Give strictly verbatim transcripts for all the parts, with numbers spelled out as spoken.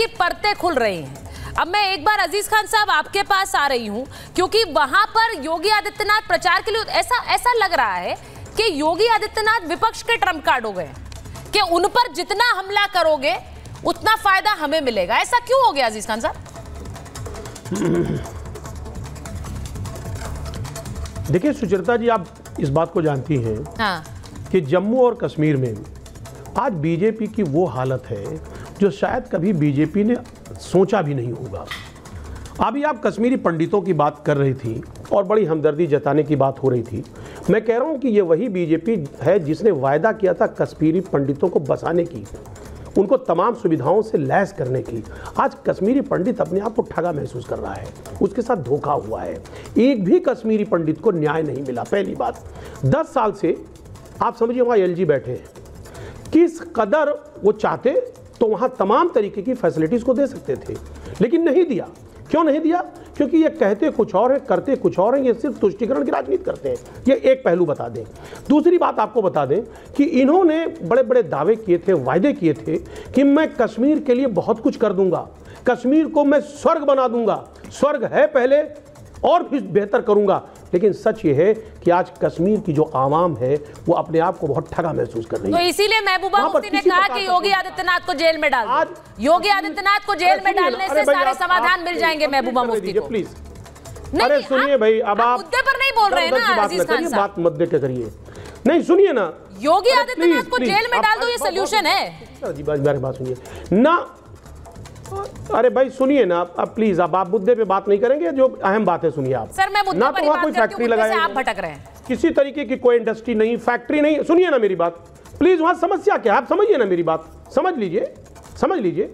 की परतें खुल रही हैं। अब मैं एक बार अजीज खान साहब आपके पास आ रही हूं, क्योंकि वहां पर योगी आदित्यनाथ प्रचार के लिए ऐसा ऐसा लग रहा है कि योगी आदित्यनाथ विपक्ष के ट्रम्प कार्ड हो गए, कि उन पर जितना हमला करोगे उतना फायदा हमें मिलेगा। ऐसा क्यों हो गया अजीज खान साहब? देखिए सुचरिता जी, आप इस बात को जानती हैं हाँ। कि जम्मू और कश्मीर में आज बीजेपी की वो हालत है जो शायद कभी बीजेपी ने सोचा भी नहीं होगा। अभी आप कश्मीरी पंडितों की बात कर रही थी और बड़ी हमदर्दी जताने की बात हो रही थी। मैं कह रहा हूँ कि ये वही बीजेपी है जिसने वायदा किया था कश्मीरी पंडितों को बसाने की, उनको तमाम सुविधाओं से लैस करने की। आज कश्मीरी पंडित अपने आप को ठगा महसूस कर रहा है, उसके साथ धोखा हुआ है। एक भी कश्मीरी पंडित को न्याय नहीं मिला। पहली बात, दस साल से आप समझिए वहाँ एलजी बैठे हैं। किस कदर वो चाहते तो वहाँ तमाम तरीके की फैसिलिटीज़ को दे सकते थे, लेकिन नहीं दिया। क्यों नहीं दिया? क्योंकि ये कहते कुछ और हैं, करते कुछ और हैं। ये सिर्फ तुष्टिकरण की राजनीति करते हैं। ये एक पहलू बता दें। दूसरी बात आपको बता दें कि इन्होंने बड़े बड़े दावे किए थे, वायदे किए थे कि मैं कश्मीर के लिए बहुत कुछ कर दूंगा, कश्मीर को मैं स्वर्ग बना दूंगा, स्वर्ग है पहले और फिर बेहतर करूंगा। लेकिन सच ये है कि आज कश्मीर की जो आवाम है वो अपने आप को बहुत ठगा महसूस कर रही है। तो इसीलिए महबूबा मुफ्ती ने कहा कि योगी आदित्यनाथ को जेल में डाल दो। योगी आदित्यनाथ को जेल में डालने से सारे समाधान मिल जाएंगे महबूबा मुफ्ती को। प्लीज, अरे सुनिए भाई, अब आप मुद्दे पर नहीं बोल रहे हैं ना अजीज खान साहब, बात मुद्दे के करिए नहीं। सुनिए ना, योगी आदित्यनाथ को जेल में डाल दो, ये सोल्यूशन है ना। अरे भाई सुनिए ना, अब प्लीज अब आप मुद्दे पे बात नहीं करेंगे। जो अहम बात है सुनिए आप। सर मैं मुद्दे ना पर तो वहाँ कोई फैक्ट्री लगाए, आप भटक रहे हैं। किसी तरीके की कोई इंडस्ट्री नहीं, फैक्ट्री नहीं। सुनिए ना मेरी बात प्लीज, वहाँ समस्या क्या आप समझिए ना मेरी बात, समझ लीजिए समझ लीजिए।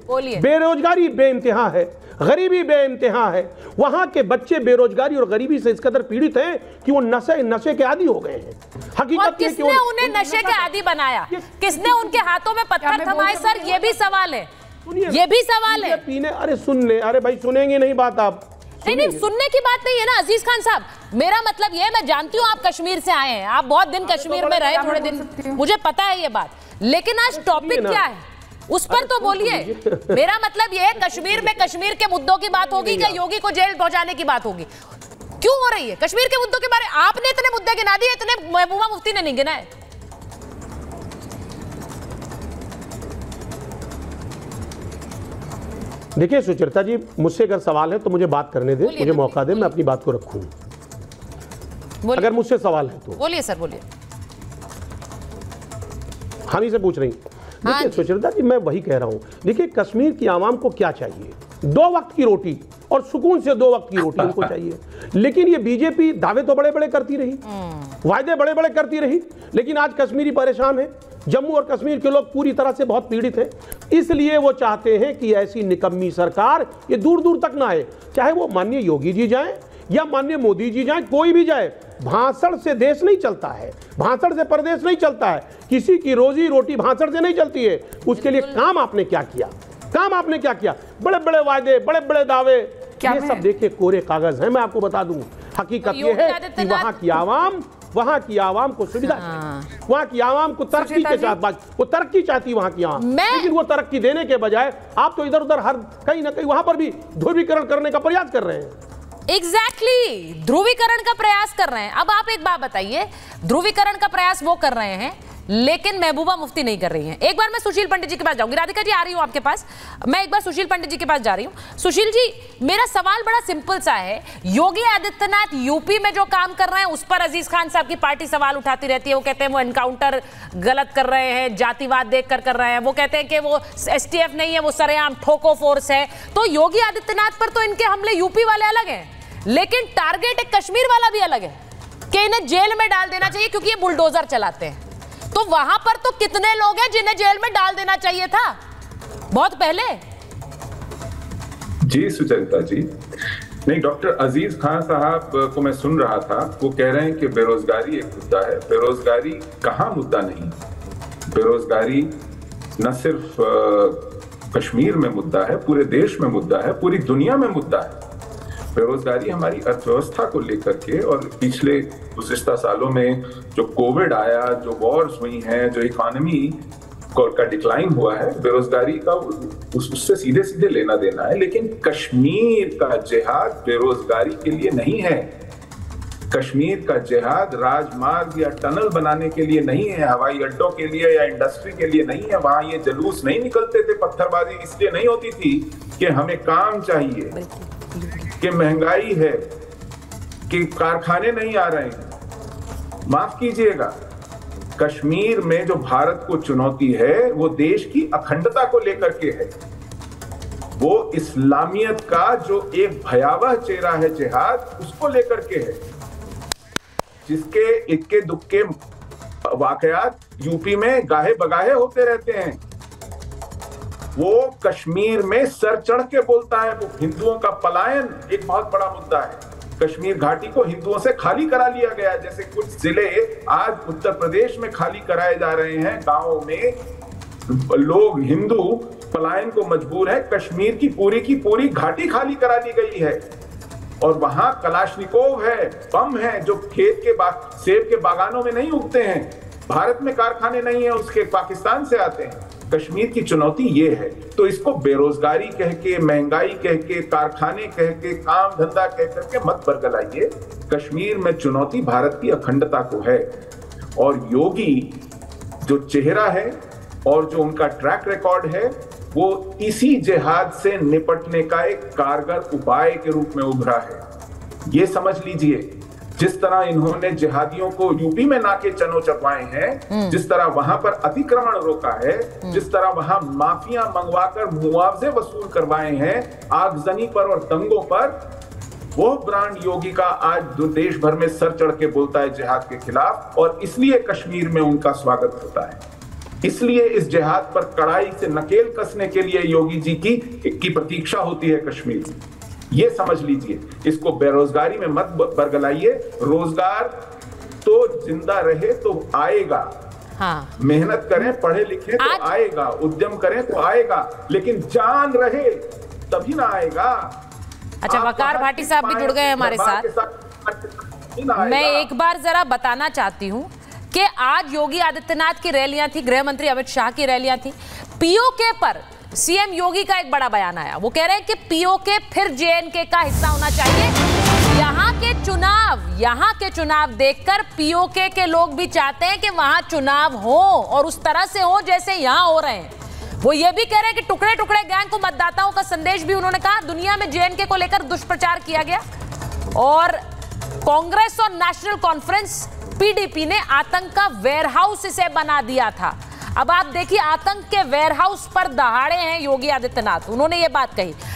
बेरोजगारी बेइंतहा है, गरीबी बेइंतहा है। वहाँ के बच्चे बेरोजगारी और गरीबी से इस कदर पीड़ित हैं कि वो नशे नशे के आदि हो गए हैं। हकीकत है कि उन्हें नशे के आदि बनाया, किसने उनके हाथों में पत्थर थमाए? सर ये भी सवाल है, ये भी सवाल है। पीने अरे सुनने अरे भाई सुनेंगे नहीं बात आप। नहीं नहीं, सुनने की बात नहीं है ना अजीज खान साहब। मेरा मतलब ये, मैं जानती हूँ आप कश्मीर से आए हैं, आप बहुत दिन कश्मीर तो में रहे, थोड़े दिन, मुझे पता है ये बात। लेकिन आज टॉपिक क्या है उस पर तो बोलिए। मेरा मतलब ये है कश्मीर में कश्मीर के मुद्दों की बात होगी या योगी को जेल पहुंचाने की बात होगी? क्यों हो रही है कश्मीर के मुद्दों के बारे में? आपने इतने मुद्दे गिना दिए, इतने महबूबा मुफ्ती ने नहीं गिनाए। देखिए सुचरिता जी, मुझसे अगर सवाल है तो मुझे बात करने दे, मुझे मौका दे, मैं अपनी बात को रखूं। अगर मुझसे सवाल है तो बोलिए सर, बोलिए। हम ही से पूछ रही हैं। देखिए सुचरिता जी, मैं वही कह रहा हूं। देखिए कश्मीर की आवाम को क्या चाहिए? दो वक्त की रोटी और सुकून से दो वक्त की रोटी उनको चाहिए। लेकिन ये बीजेपी दावे तो बड़े बड़े करती रही, वायदे बड़े बड़े करती रही, लेकिन आज कश्मीरी परेशान है। जम्मू और कश्मीर के लोग पूरी तरह से बहुत पीड़ित हैं। इसलिए वो चाहते हैं कि ऐसी निकम्मी सरकार ये दूर दूर तक ना आए, चाहे वो माननीय योगी जी जाएं या माननीय मोदी जी जाएं, कोई भी जाए। भाषण से देश नहीं चलता है, भाषण से प्रदेश नहीं चलता है। किसी की रोजी रोटी भाषण से नहीं चलती है। उसके लिए काम आपने क्या किया, काम आपने क्या किया? बड़े बड़े वायदे, बड़े बड़े दावे, ये सब देखिए कोरे कागज है। मैं आपको बता दूं, हकीकत यह है कि वहां की आवाम वहाँ की आवाम को सुविधा हाँ। वहाँ की आवाम को तरक्की के साथ बात, वो तरक्की चाहती वहाँ की आवाम, लेकिन वो तरक्की देने के बजाय आप तो इधर उधर हर कहीं ना कहीं वहाँ पर भी ध्रुवीकरण करने का प्रयास कर रहे हैं। एग्जैक्टली exactly, ध्रुवीकरण का प्रयास कर रहे हैं। अब आप एक बात बताइए, ध्रुवीकरण का प्रयास वो कर रहे हैं लेकिन महबूबा मुफ्ती नहीं कर रही हैं। एक बार मैं सुशील पंडित जी के पास जाऊंगी। राधिका जी आ रही हूं आपके पास, मैं एक बार सुशील पंडित जी के पास जा रही हूं। सुशील जी, मेरा सवाल बड़ा सिंपल सा है। योगी आदित्यनाथ यूपी में जो काम कर रहे हैं उस पर अजीज खान साहब की पार्टी सवाल उठाती रहती है। वो कहते हैं वो एनकाउंटर गलत कर रहे हैं, जातिवाद देख कर कर रहे हैं। वो कहते हैं कि वो एस टी एफ नहीं है, वो सरेआम ठोको फोर्स है। तो योगी आदित्यनाथ पर तो इनके हमले यूपी वाले अलग हैं, लेकिन टारगेट एक कश्मीर वाला भी अलग है कि इन्हें जेल में डाल देना चाहिए क्योंकि ये बुलडोजर चलाते हैं। तो वहां पर तो कितने लोग हैं जिन्हें जेल में डाल देना चाहिए था बहुत पहले। जी सुचरिता जी, नहीं, डॉक्टर अजीज खान साहब को मैं सुन रहा था, वो कह रहे हैं कि बेरोजगारी एक मुद्दा है। बेरोजगारी कहां मुद्दा नहीं? बेरोजगारी न सिर्फ कश्मीर में मुद्दा है, पूरे देश में मुद्दा है, पूरी दुनिया में मुद्दा है। बेरोजगारी हमारी अर्थव्यवस्था को लेकर के, और पिछले गुज़िश्ता सालों में जो कोविड आया, जो वॉर्स हुई हैं, जो इकोनॉमी का डिक्लाइन हुआ है, बेरोजगारी का उस, उससे सीधे सीधे लेना देना है, लेकिन कश्मीर का जिहाद बेरोजगारी के लिए नहीं है। कश्मीर का जिहाद राजमार्ग या टनल बनाने के लिए नहीं है, हवाई अड्डों के लिए या इंडस्ट्री के लिए नहीं है। वहां ये जुलूस नहीं निकलते थे, पत्थरबाजी इसलिए नहीं होती थी कि हमें काम चाहिए, कि महंगाई है, कि कारखाने नहीं आ रहे हैं। माफ कीजिएगा, कश्मीर में जो भारत को चुनौती है वो देश की अखंडता को लेकर के है। वो इस्लामियत का जो एक भयावह चेहरा है जिहाद, उसको लेकर के है, जिसके इक्के दुक्के वाकयात यूपी में गाहे बगाहे होते रहते हैं। वो कश्मीर में सर चढ़ के बोलता है। वो हिंदुओं का पलायन एक बहुत बड़ा मुद्दा है। कश्मीर घाटी को हिंदुओं से खाली करा लिया गया, जैसे कुछ जिले आज उत्तर प्रदेश में खाली कराए जा रहे हैं। गांवों में लोग हिंदू पलायन को मजबूर है। कश्मीर की पूरी की पूरी घाटी खाली करा दी गई है और वहां कलाशनिकोव है, बम है, जो खेत के बाग सेब के बागानों में नहीं उगते हैं। भारत में कारखाने नहीं है, उसके पाकिस्तान से आते हैं। कश्मीर की चुनौती ये है। तो इसको बेरोजगारी कह के, महंगाई कह के, कारखाने कह के, काम धंधा कह करके मत बरगलाइए। कश्मीर में चुनौती भारत की अखंडता को है। और योगी जो चेहरा है और जो उनका ट्रैक रिकॉर्ड है, वो इसी जिहाद से निपटने का एक कारगर उपाय के रूप में उभरा है। ये समझ लीजिए, जिस तरह इन्होंने जिहादियों को यूपी में नाके चनो चपाए हैं, जिस तरह वहां पर अतिक्रमण रोका है, जिस तरह वहां माफिया मंगवाकर मुआवजे वसूल करवाए हैं आगजनी पर और दंगों पर, वो ब्रांड योगी का आज देश भर में सर चढ़ के बोलता है जिहाद के खिलाफ। और इसलिए कश्मीर में उनका स्वागत होता है। इसलिए इस जिहाद पर कड़ाई से नकेल कसने के लिए योगी जी की, की प्रतीक्षा होती है कश्मीर में। ये समझ लीजिए, इसको बेरोजगारी में मत बरगलाइए। रोजगार तो जिंदा रहे तो आएगा। हाँ। मेहनत करें, पढ़े लिखे तो आएगा, उद्यम करें तो आएगा, लेकिन जान रहे तभी ना आएगा। अच्छा, वकार भाटी साहब भी जुड़ गए हमारे साथ, साथ मैं एक बार जरा बताना चाहती हूँ कि आज योगी आदित्यनाथ की रैलियां थी, गृह मंत्री अमित शाह की रैलियां थी। पीओके पर सीएम योगी का एक बड़ा बयान आया। वो कह रहे हैं कि पीओके फिर जेएनके का हिस्सा होना चाहिए। यहाँ के चुनाव यहाँ के चुनाव देखकर पीओके के लोग भी चाहते हैं कि वहां चुनाव हो और उस तरह से हो जैसे यहाँ हो रहे हैं। वो ये भी कह रहे हैं कि टुकड़े टुकड़े गैंग को मतदाताओं का संदेश भी उन्होंने कहा। दुनिया में जेएनके को लेकर दुष्प्रचार किया गया और कांग्रेस और नेशनल कॉन्फ्रेंस पीडीपी ने आतंक का वेयरहाउस इसे बना दिया था। अब आप देखिए, आतंक के वेयरहाउस पर दहाड़े हैं योगी आदित्यनाथ। उन्होंने ये बात कही।